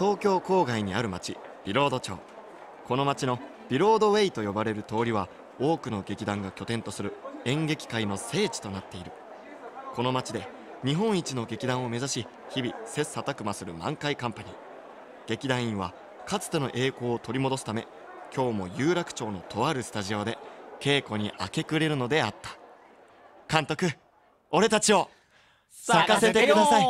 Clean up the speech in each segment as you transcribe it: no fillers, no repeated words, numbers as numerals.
東京郊外にある町ビロード町。この町のビロードウェイと呼ばれる通りは多くの劇団が拠点とする演劇界の聖地となっている。この町で日本一の劇団を目指し日々切磋琢磨する満開カンパニー。劇団員はかつての栄光を取り戻すため今日も有楽町のとあるスタジオで稽古に明け暮れるのであった。監督、俺たちを咲かせてください。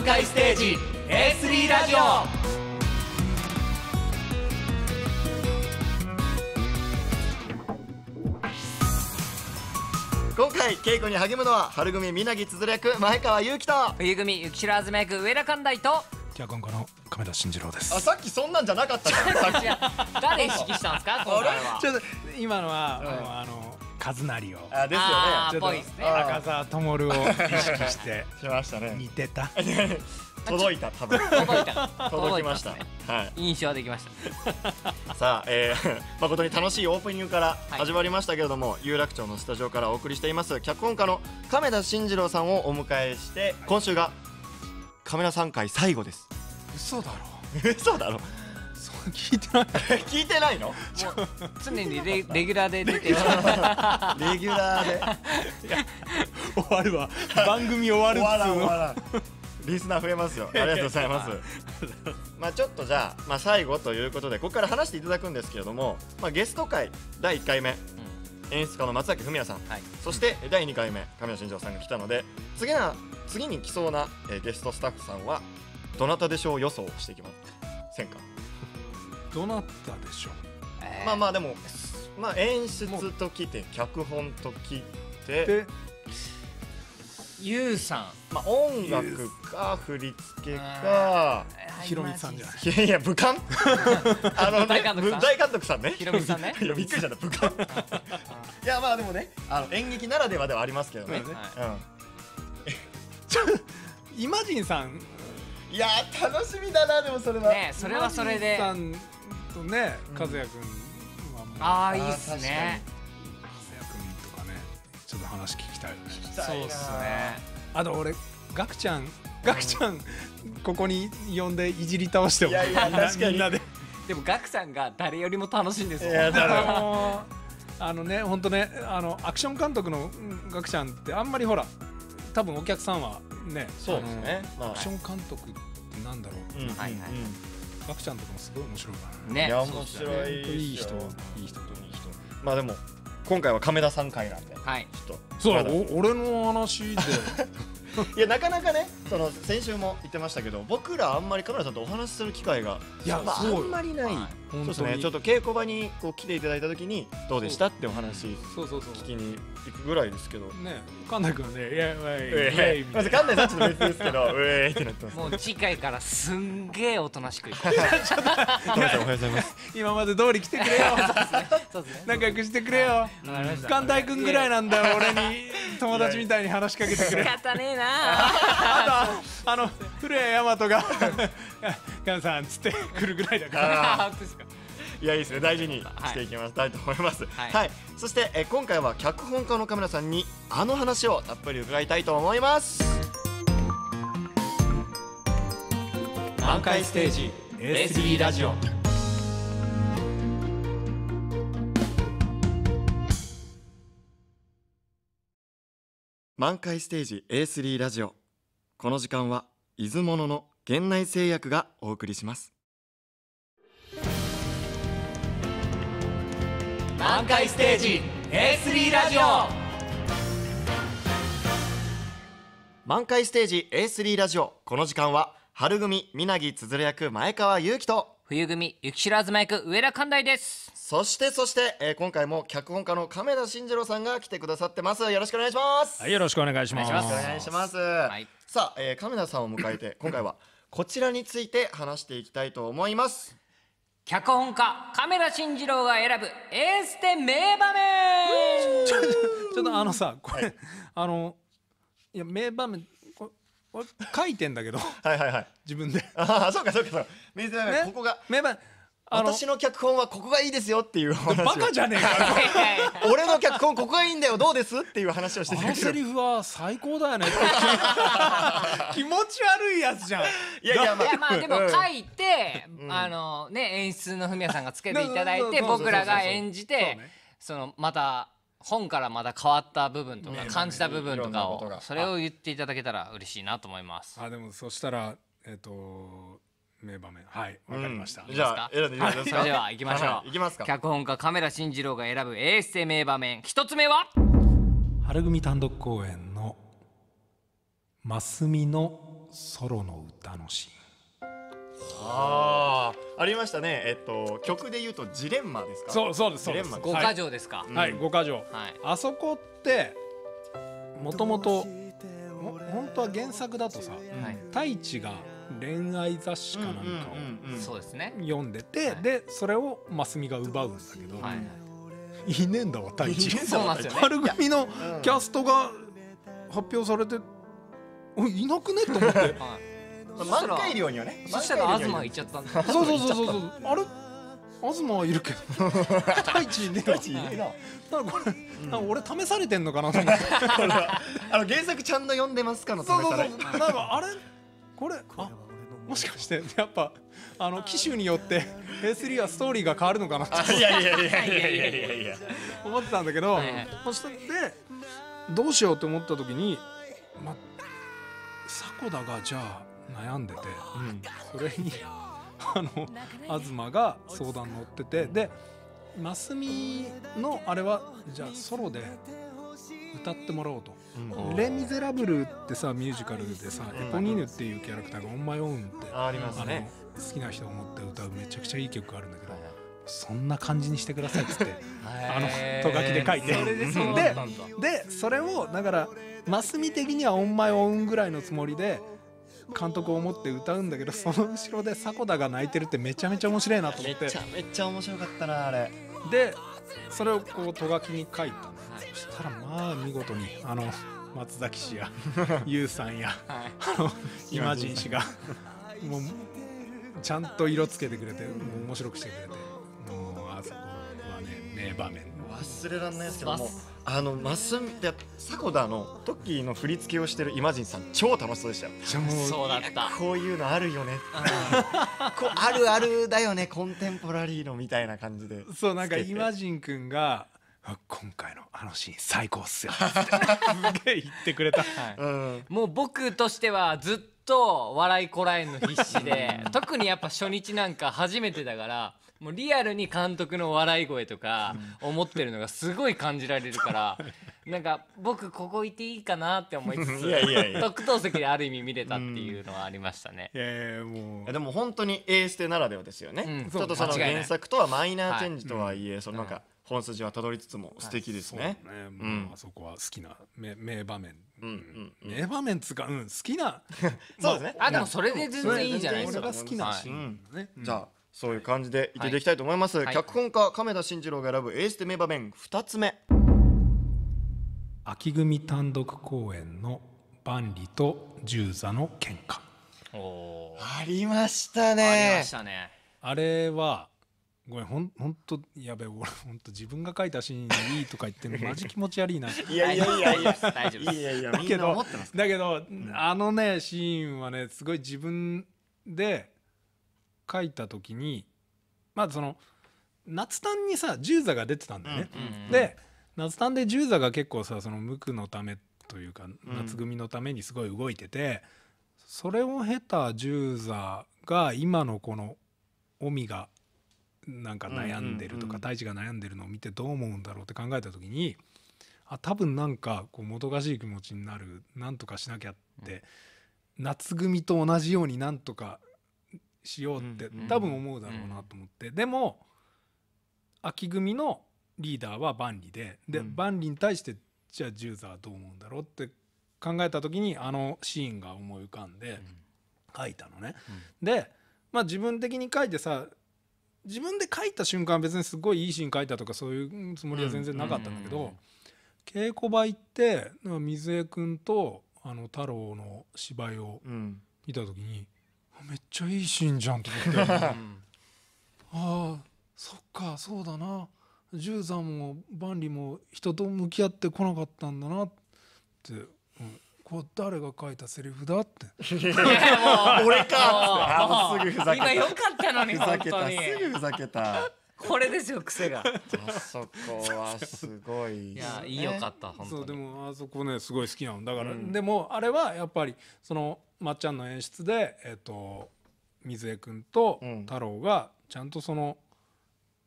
満開ステージ A3 ラジオ。今回稽古に励むのは春組南つづる役前川祐希と冬組雪白あずめ役上田寛大と脚本家の亀田真二郎です。あ、さっきそんなんじゃなかったじゃん。さっき誰意識したんですか今回は。ちょっと今のは、カズナリをですよね。ちょっと赤澤灯を意識してしましたね。似てた。届いた、多分届きました。印象はできました。さあ、誠に楽しいオープニングから始まりましたけれども、有楽町のスタジオからお送りしています脚本家の亀田真二郎さんをお迎えして、今週がカメラ3回最後です。嘘だろ、嘘だろ。そう聞いてない聞いてないの。常にレギュラーで出てる。レギュラーで終わるわ、番組終わるっつうの。リスナー増えますよ。ありがとうございます。まあちょっとじゃあ、最後ということでここから話していただくんですけれども、ゲスト会第1回目演出家の松崎文也さん、そして第2回目亀田真二郎さんが来たので、次に来そうなゲストスタッフさんはどなたでしょう予想していきませんか。どなたでしょう。まあでも、演出ときて脚本ときてゆうさん、音楽か振り付けかひろみさんじゃない。いや、武漢大監督さんね。ひろみさんね。いや、びっくりした、武漢。いや、でもね、演劇ならではではありますけどね。イマジンさん、いやー楽しみだな。でもそれはね、それはそれでイマジンさんとね、和也くんはもう、ああいいっすね。和也くんとかね、ちょっと話聞きたい。そうっすね。あと俺ガクちゃんここに呼んでいじり倒しても、いやいや確かに。でもガクさんが誰よりも楽しいんですよ。いやだろう。本当ね、アクション監督のガクちゃんってあんまりほら、多分お客さんはね、そうですね。アクション監督ってなんだろう。はいはい。ガクちゃんとかもすごい面白いからね。いや面白い。いい人、いい人、いい人。でも今回は亀田さん回なんで。はい。ちょっと。そう。俺の話で。いやなかなかね、先週も言ってましたけど、僕らあんまり亀田さんとお話しする機会があんまりない。そうですね。ちょっと稽古場に来ていただいたときにどうでしたってお話聞きに行くぐらいですけどね。神田君ね、いやいやいや、まず神田さんちょっと別ですけど、ええってなってます。もう次回からすんげえおとなしく。神田さんおはようございます。今まで通り来てくれよ。仲良くしてくれよ。神田君ぐらいなんだよ、俺に友達みたいに話しかけてくれ。仕方ねえな。あと古谷大和が「ガンさん」っつって来るぐらいだから。いや、いいですね。大事にしていきたいと思います。そして今回は脚本家の亀田さんにあの話をたっぷり伺いたいと思います。満開ステージ A3 ラジオ。満開ステージ A3 ラジオ。この時間は出雲の源内製薬がお送りします。満開ステージ A3 ラジオ。満開ステージ A3 ラジオ。この時間は春組南つづる役前川祐希と冬組雪白あずま役上田寛大です。そして今回も脚本家の亀田真二郎さんが来てくださってます。よろしくお願いします。はい、よろしくお願いします。よろしくお願いします。さあ、亀田さんを迎えて今回はこちらについて話していきたいと思います。脚本家亀田真二郎が選ぶエースで名場面。ちょっとさ、これ、はい、いや名場面書いてんだけど、自分で。ああ、そうか。名場面、ここが名場面。私の脚本はここがいいですよっていう話。バカじゃねえか。俺のの脚本ここがいいんだよどうですっていう話をしてて、あのセリフは最高だよね気持ち悪いやつじゃん。いやまあでも書いて演出の文也さんがつけていただいて、僕らが演じて、そのまた本からまだ変わった部分とか感じた部分とかを、それを言っていただけたら嬉しいなと思います。あでもそしたら名場面、はい、わかりました。じゃあ選んでいただきますか。それでは行きましょう。いきますか。脚本家亀田真二郎が選ぶエッセイ名場面、一つ目は春組単独公演のますみのソロの歌のシーン。ありましたね。曲で言うとジレンマですか。そうです。五箇条ですか。はい、五箇条。あそこってもともと本当は原作だとさ、太一が恋愛雑誌かなんかを読んでて、でそれをますみが奪うんだけど、いねえんだわ太一。春組のキャストが発表されていなくねと思って、満開寮にはね。そしたら東行っちゃったんだ。そうあれ東はいるけど太一いねえな。俺試されてんのかなと思って、原作ちゃんと読んでますかの試され。あれこれもしかしてやっぱ機種によって A3 はストーリーが変わるのかなっていや思ってたんだけど、そしてどうしようって思った時に、迫田がじゃあ悩んでて、それに東が相談乗ってて、でますみのあれはじゃあソロで歌ってもらおうと。レ・ミゼラブルってさ、ミュージカルでさ、エポニーヌっていうキャラクターがオン・マイ・オンって好きな人を持って歌うめちゃくちゃいい曲があるんだけど、そんな感じにしてくださいっつってト書きで書いて、でそれをだからマスミ的にはオン・マイ・オンぐらいのつもりで監督を思って歌うんだけど、その後ろで迫田が泣いてるってめちゃめちゃ面白いなと思って、めっちゃ面白かったなあれで、それをこうト書きに書いた。そしたらまあ見事に松崎氏や優さんやイマジン氏がもうちゃんと色つけてくれて、面白くしてくれて、もうあそこはね名場面忘れられないですけども、ますみで迫田の時の振り付けをしてるイマジンさん超楽しそうでしたよ。そうだった。こういうのあるよねこうあるあるだよね、コンテンポラリーのみたいな感じで。そう、なんかイマジン君が今回のあのシーン最高っすよすげえ言ってくれた。もう僕としてはずっと笑いこらえんの必死で特にやっぱ初日なんか初めてだから、もうリアルに監督の笑い声とか思ってるのがすごい感じられるからなんか僕ここいていいかなって思いつつ、特等席である意味見れたっていうのはありましたね。でも本当にエーステならではですよね。ちょっとその原作とはマイナーチェンジとはいえ、そのなんか本筋はたどりつつも素敵ですね。あそこは好きな名場面、名場面つか好きな、そうですね。でもそれで全然いいんじゃないですか。好きなシーンね。じゃあそういう感じでいっていきたいと思います。脚本家亀田真二郎が選ぶエーステ名場面2つ目、秋組単独公演の万里と十座の喧嘩。ありましたね。あれはごめん、ほんとやべえ、俺ほんと自分が書いたシーンいいとか言ってるのマジ気持ち悪いな。いやだけどあのねシーンはね、すごい自分で書いた時に、まずその夏単にさ十座が出てたんだよね。で夏単で十座が結構さ、その無垢のためというか夏組のためにすごい動いてて、それを経た十座が今のこの尾身がなんか悩んでるとか太一が悩んでるのを見てどう思うんだろうって考えた時に、多分なんかこうもどかしい気持ちになる、なんとかしなきゃって、夏組と同じようになんとかしようって多分思うだろうなと思って、でも秋組のリーダーは万里で万里に対してじゃあ十座はどう思うんだろうって考えた時に、あのシーンが思い浮かんで書いたのね。で自分的に書いてさ、自分で書いた瞬間別にすごいいいシーン書いたとかそういうつもりは全然なかったんだけど、稽古場行って水江君と太郎の芝居を見た時に、めっちゃいいシーンじゃんと思ってああそっかそうだな、十さんも万里も人と向き合ってこなかったんだなって、うん、こう誰が書いたセリフだって俺かって、すぐふざけた、今よかったのに本当にすぐふざけた、これですよ癖が。あそこはすごい、いやいいよかった本当に。そうでもあそこねすごい好きなのだから、うん、でもあれはやっぱりそのまっちゃんの演出で水江君と太郎がちゃんとその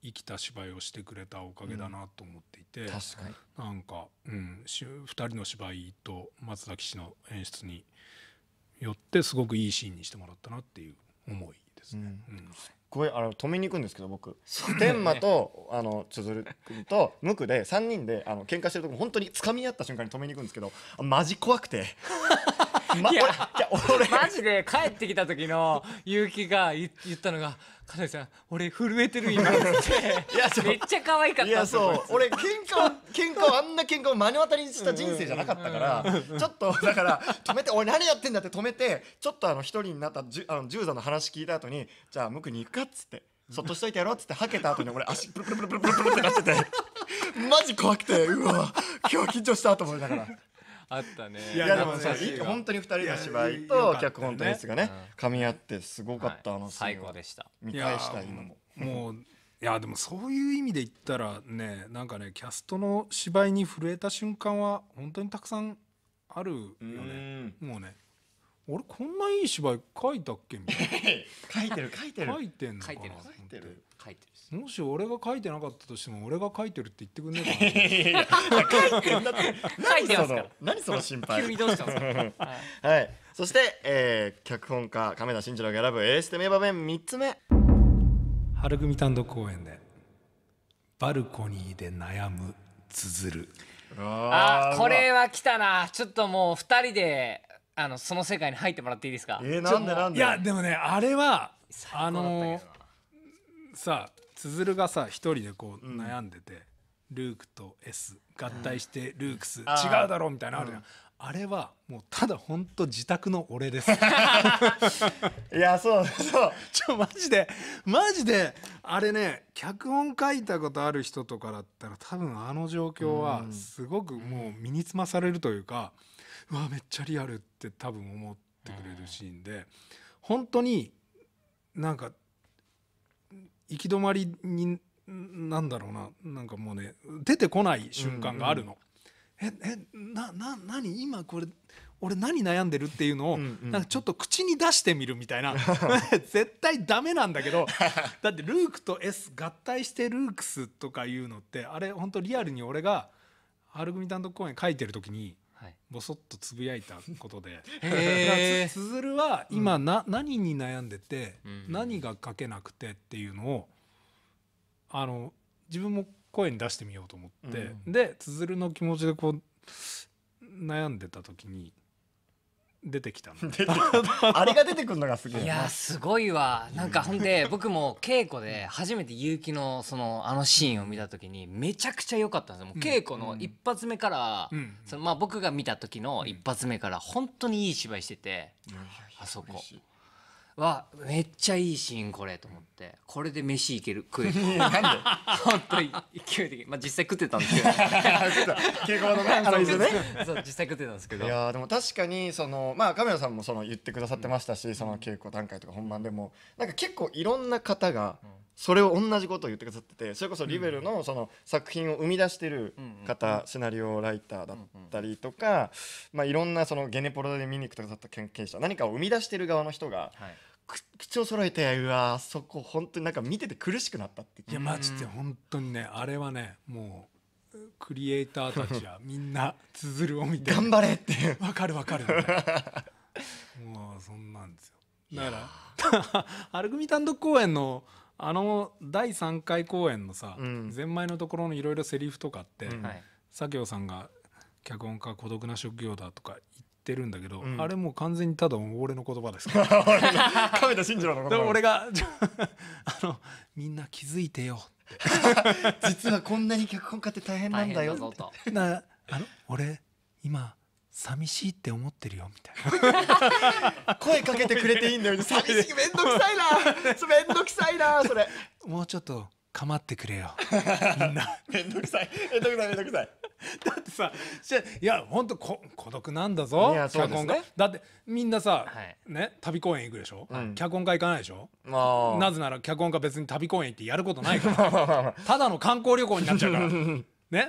生きた芝居をしてくれたおかげだなと思っていて、うん、確かになんか、うん、2人の芝居と松崎氏の演出によってすごくいいシーンにしてもらったなっていう思いですね。うんうん、すごいあれ止めに行くんですけど僕、天馬と千鶴君とムクで3人で喧嘩してるとこ本当に掴み合った瞬間に止めに行くんですけど、マジ怖くて。俺マジで帰ってきた時の結城が言ったのが「金井さん俺震えてる今」ってめっちゃ可愛かった。いやそう俺喧嘩をあんな喧嘩を目の当たりにした人生じゃなかったから、ちょっとだから止めて「俺何やってんだ」って止めて、ちょっと一人になった十座の話聞いた後に「じゃあ向くに行くか」っつって「そっとしといてやろう」っつってはけた後に俺足プルプルプルプルプルプルってなっててマジ怖くて、うわ今日緊張したと思いながら。あったね。いやでも本当に2人の芝居と脚本と演出がね噛み合ってすごかった。最高でした。見返した今も。もういやでもそういう意味で言ったらね、なんかねキャストの芝居に震えた瞬間は本当にたくさんあるよね。もうね俺こんないい芝居書いたっけみたいな。書いてるのかな。書いてる。もし俺が書いてなかったとしても俺が書いてるって言ってくんねえかな。書いてるんだって。何その心配。急にどうしたんですか。はい、そして脚本家亀田真二郎が選ぶエーステ名場面3つ目、春組単独公演でバルコニーで悩むつづる。あこれは来たな。ちょっともう2人でその世界に入ってもらっていいですか。なんでいやでもねあれはさあつづるがさ一人でこう悩んでて、ルークと S 合体してルークス違うだろうみたいなのあるじゃん。あれはもうただほんと自宅の俺です。いやそうマジであれね、脚本書いたことある人とかだったら多分あの状況はすごくもう身につまされるというか、うわめっちゃリアルって多分思ってくれるシーンで、本当になんか行き止まりになんだろうな、なんかもうね出てこない瞬間があるの。何今これ俺何悩んでるっていうのをなんかちょっと口に出してみるみたいな。絶対ダメなんだけど、だってルークと S 合体してルークスとかいうのってあれ本当リアルに俺が春組単独公演書いてる時にボソッとつぶやいたことで、つづるは今何に悩んでて何が書けなくてっていうのを自分も声に出してみようと思って、でつづるの気持ちでこう悩んでた時に出てきたの。あれが出てくるのがすごい。いやすごいわ。なんかほんで僕も稽古で初めて結城のあのシーンを見た時にめちゃくちゃ良かったんですよ。もう稽古の一発目からまあ僕が見た時の一発目から本当にいい芝居してて、あそこはめっちゃいいシーンこれと思って、これで飯いける食える。なんで本当に勢い的にまあ実際食ってたんですけど、稽古のねそう実際食ってたんですけど、いやでも確かにまあ亀田さんも言ってくださってましたし、その稽古段階とか本番でもなんか結構いろんな方がそれを同じことを言ってくださってて、それこそリベルの作品を生み出してる方、シナリオライターだったりとか、まあいろんなゲネポロで見に行くとかだった研究者、何かを生み出してる側の人が口を揃えて、うわあそこ本当になんか見てて苦しくなったって。いやマジで本当にねあれはねもう。クリエイターたちはみんなつづるを見て頑張れってわかるもうそんなんですよ。だから春組単独公演の第3回公演のさ、ゼンマイのところのいろいろセリフとかって佐京さんが脚本家孤独な職業だとか言ってるんだけど、あれもう完全にただ俺の言葉ですから。亀田真二郎の言葉。でも俺がみんな気づいてよ実はこんなに脚本家って大変なんだよってな、俺今寂しいって思ってるよみたいな。声かけてくれていいんだよ。寂しいめんどくさいなそれ。もうちょっと構ってくれよみんな。めんどくさいめんどくさいめんどくさい。だってさ、いやほんと孤独なんだぞ脚本家。だってみんなさね、旅公演行くでしょ、脚本家行かないでしょ。なぜなら脚本家別に旅公演行ってやることないから、ただの観光旅行になっちゃうからね。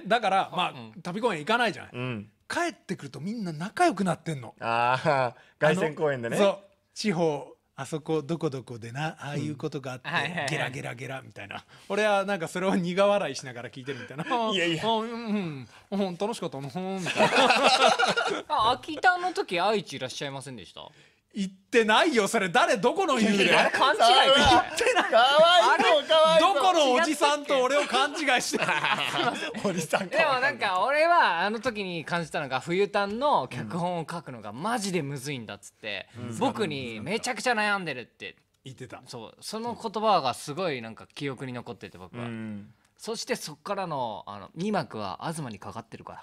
だからまあ旅公演行かないじゃない。帰ってくるとみんな仲良くなってんの。ああ、凱旋公演でね。そう、地方あそこどこどこでな、ああいうことがあってゲラゲラゲラみたいな。俺はなんかそれを苦笑いしながら聞いてるみたいな。いやいや、うん楽しかったなみたいな。秋田の時愛知いらっしゃいませんでした？行ってないよ。それ誰どこの言うで。勘違い。行ってない。どこのおじさんと俺を勘違いしてる。おじさん。でもなんか俺はあの時に感じたのが、冬タンの脚本を書くのがマジでむずいんだっつって、僕にめちゃくちゃ悩んでるって言ってた。そう、その言葉がすごいなんか記憶に残ってて僕は。そしてそっからの2幕は東にかかってるから。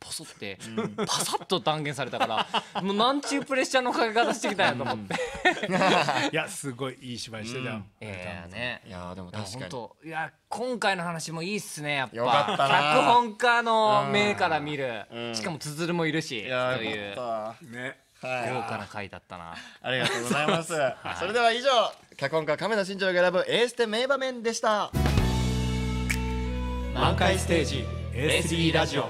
ポソってパサッと断言されたから、もうなんちゅうプレッシャーのかけ方してきたんやと思って。いやすごいいい芝居してたよ。いやでも確かに、いや今回の話もいいっすね。やっぱ脚本家の目から見る、しかもつづるもいるしという豪華な回だったな。ありがとうございます。それでは以上、脚本家亀田真二郎が選ぶエーステ名場面でした。満開ステージ ASD ラジオ。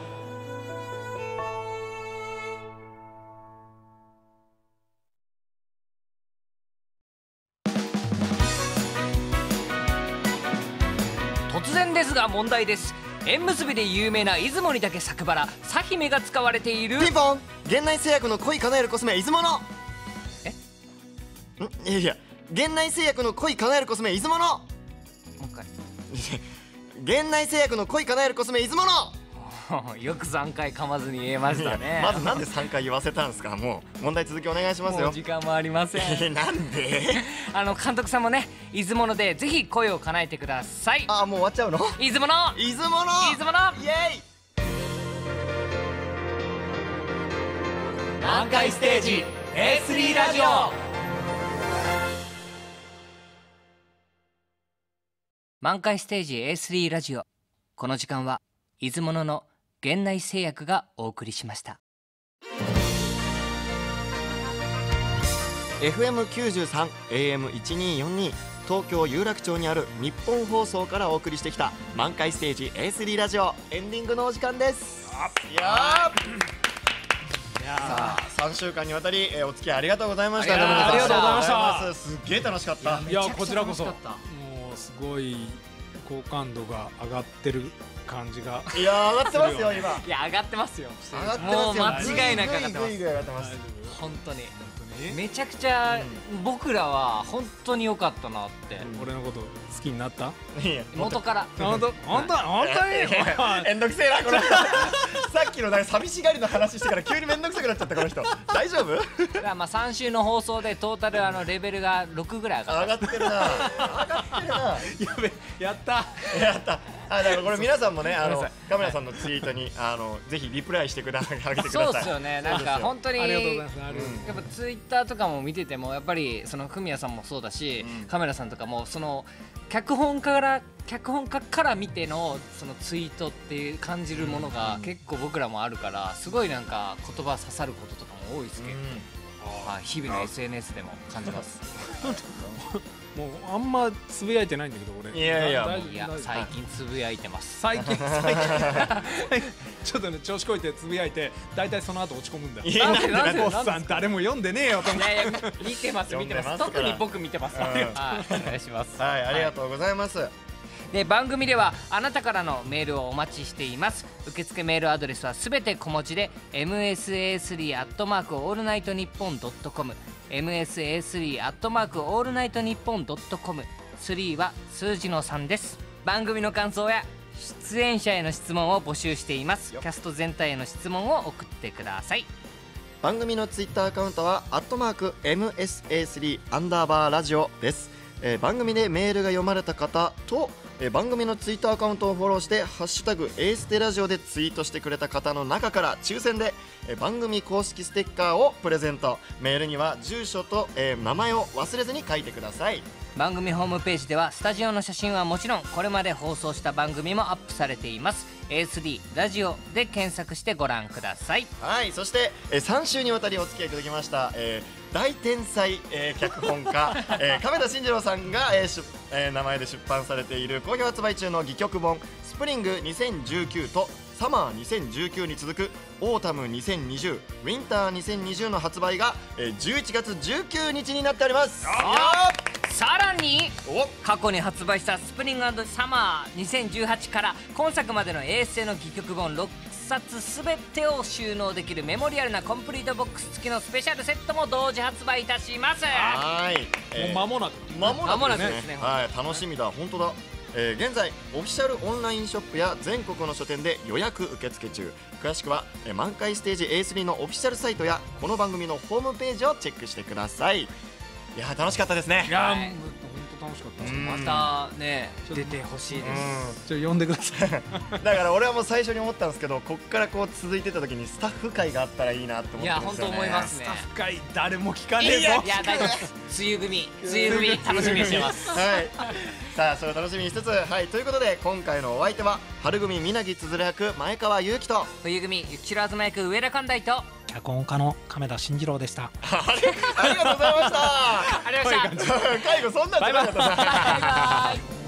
ですが問題です。縁結びで有名な出雲にだけ咲くバラサヒメが使われている。ピンポン。源内製薬の恋叶えるコスメ出雲の。え、いやいや、源内製薬の恋叶えるコスメ出雲の。もう一回。源内製薬の恋叶えるコスメ出雲の。よく3回噛まずに言えましたね。まずなんで3回言わせたんですか。もう問題続きお願いしますよ。もう時間もありません。なんで。監督さんもね、出雲のでぜひ声を叶えてください。ああ、もう終わっちゃうの。出雲の。出雲の。出雲の。イエイ。満開ステージ A3 ラジオ。満開ステージ A3 ラジオ。この時間は出雲のの源内製薬がお送りしました。FM93 AM1242 東京有楽町にある日本放送からお送りしてきた満開ステージ A3 ラジオ、エンディングのお時間です。さあ3週間にわたりお付き合いありがとうございました。ありがとうございました。すっげえ楽しかった。いやこちらこそ、もうすごい好感度が上がってる感じが。いや上がってますよ今。いや上がってますよ。もう間違いなく上がってます。本当にめちゃくちゃ僕らは本当に良かったなって。俺のこと好きになった？元から本当にめんどくせえなこの人。さっきのなんか寂しがりの話してから急にめんどくさくなっちゃったこの人。大丈夫？まあ3週の放送でトータルレベルが6ぐらい上がってるな。やった。だからこれ皆さんもね、カメラさんのツイートにぜひリプライしてあげてください。そうですよね。なんか本当にやっぱツイッターとかも見てても、やっぱりそのフミヤさんもそうだし、カメラさんとかもその脚本家から見てのそのツイートって感じるものが結構僕らもあるから、すごいなんか言葉刺さることとかも多いですけど、日々の SNS でも感じます。もうあんまつぶやいてないんだけど俺。いや最近つぶやいてます。最近ちょっとね調子こいてつぶやいて、大体その後落ち込むんだ。おっさん誰も読んでねえよ。見てます。特に僕見てます。お願いします。はい、ありがとうございます。で、番組ではあなたからのメールをお待ちしています。受付メールアドレスはすべて小文字で msa3@allnightnippon.com、msa3@allnightnippon.com、3は数字の3です。番組の感想や出演者への質問を募集しています。キャスト全体への質問を送ってください。番組のツイッターアカウントは@msa3_ラジオです。番組でメールが読まれた方と番組のツイッターアカウントをフォローしてハッシュタグエーステラジオでツイートしてくれた方の中から抽選で番組公式ステッカーをプレゼント。メールには住所と名前を忘れずに書いてください。番組ホームページではスタジオの写真はもちろん、これまで放送した番組もアップされています。 ASD ラジオで検索してご覧ください。はい、そして3週にわたりお付き合いいただきました、大天才、脚本家亀田真二郎さんが、名前で出版されている好評発売中の戯曲本「スプリング2019」と「サマー2019」に続く「オータム2020」「ウィンター2020」の発売が、11月19日になっております。さらに過去に発売したスプリング&サマー2018から今作までの衛星の戯曲本6冊全てを収納できるメモリアルなコンプリートボックス付きのスペシャルセットも同時発売いたします。はい、もう間もなくですね。はい、楽しみだ。本当だ。現在オフィシャルオンラインショップや全国の書店で予約受付中。詳しくは、満開ステージ A3 のオフィシャルサイトやこの番組のホームページをチェックしてください。いや楽しかったですね。いや本当楽しかった。またね出てほしいです。ちょっと呼んでください。だから俺はもう最初に思ったんですけど、こっからこう続いてた時にスタッフ会があったらいいなと思って。いや本当思いますね。スタッフ会誰も聞かねえぞ。いや大丈夫です。梅雨組楽しみにしてます。はい、さあそれを楽しみにしつつ、はいということで今回のお相手は春組南つづら役前川祐希と冬組ゆきろあずま役上田寛大と脚本家の亀田真二郎でした。ありがとうございました。ありがとうございました。介護そんなんじゃなかった。